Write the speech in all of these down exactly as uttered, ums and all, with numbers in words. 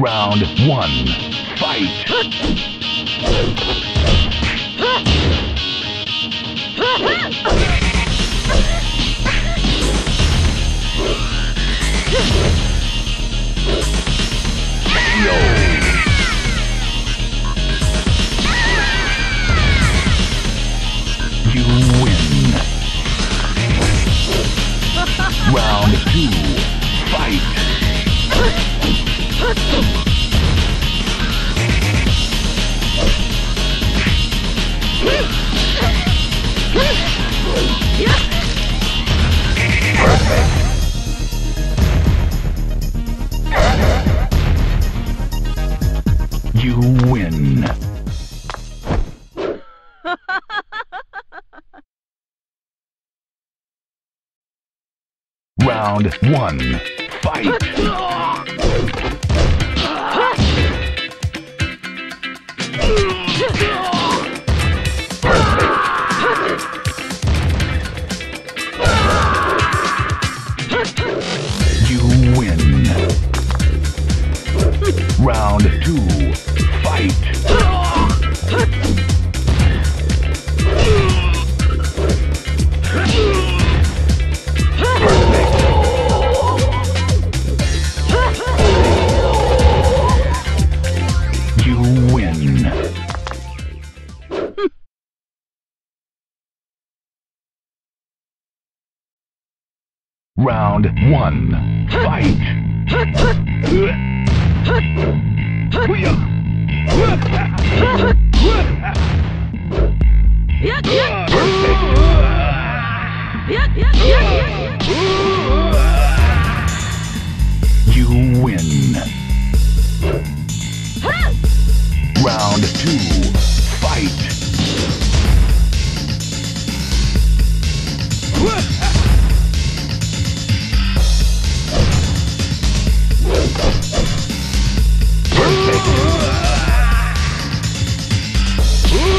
Round one, fight! No! You win. Round two, fight. You win. Round one, fight! You win! Round two, fight! Round one, fight!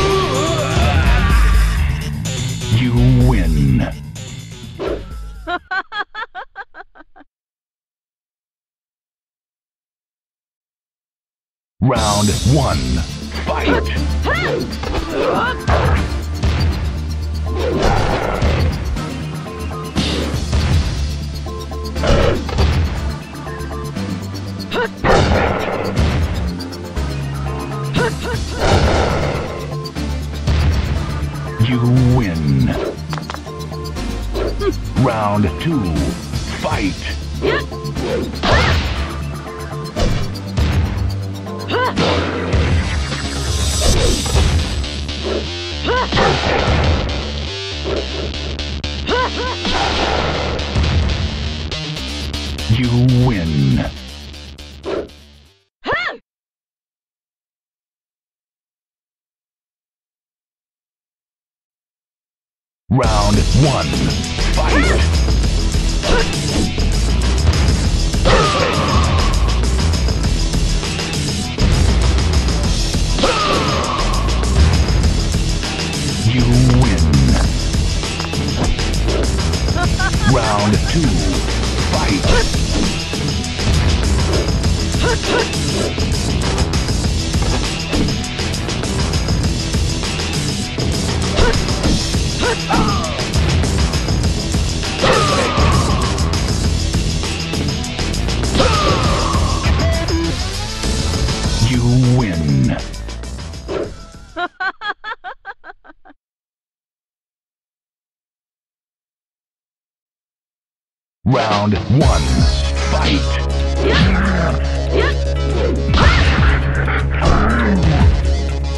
You win! Round two, fight! You win. Round one, fight. You win. Round two, fight. You win. Round one, fight! You win! Round two,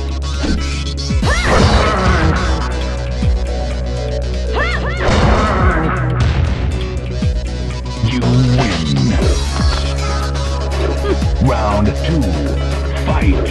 fight! You win. Round one, fight. Round two, fight!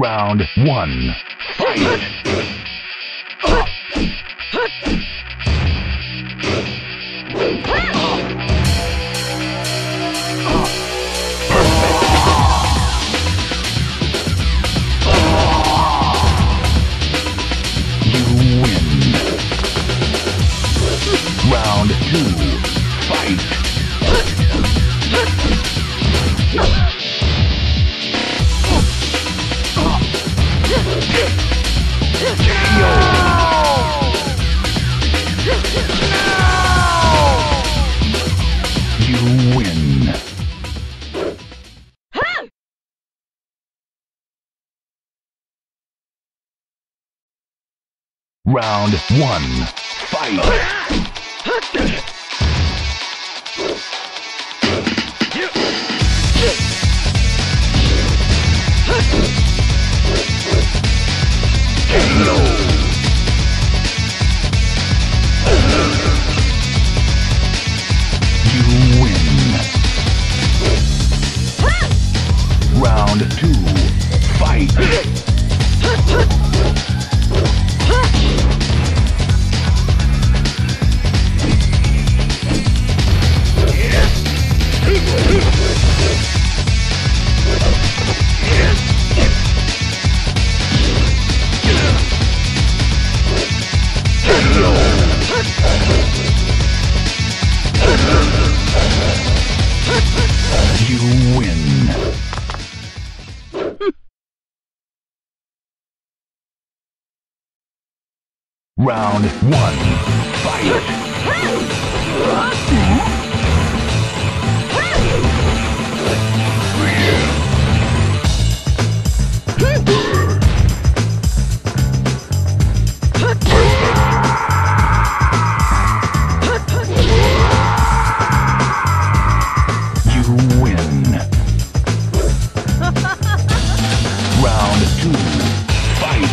Round one. Fight! Round one, fight! K O. You win! Round two, fight! You win. Round one, fight! Round one, fight! You win! Round two, fight!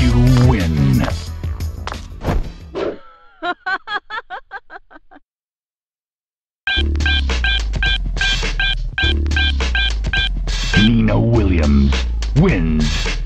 You win. Nina Williams wins.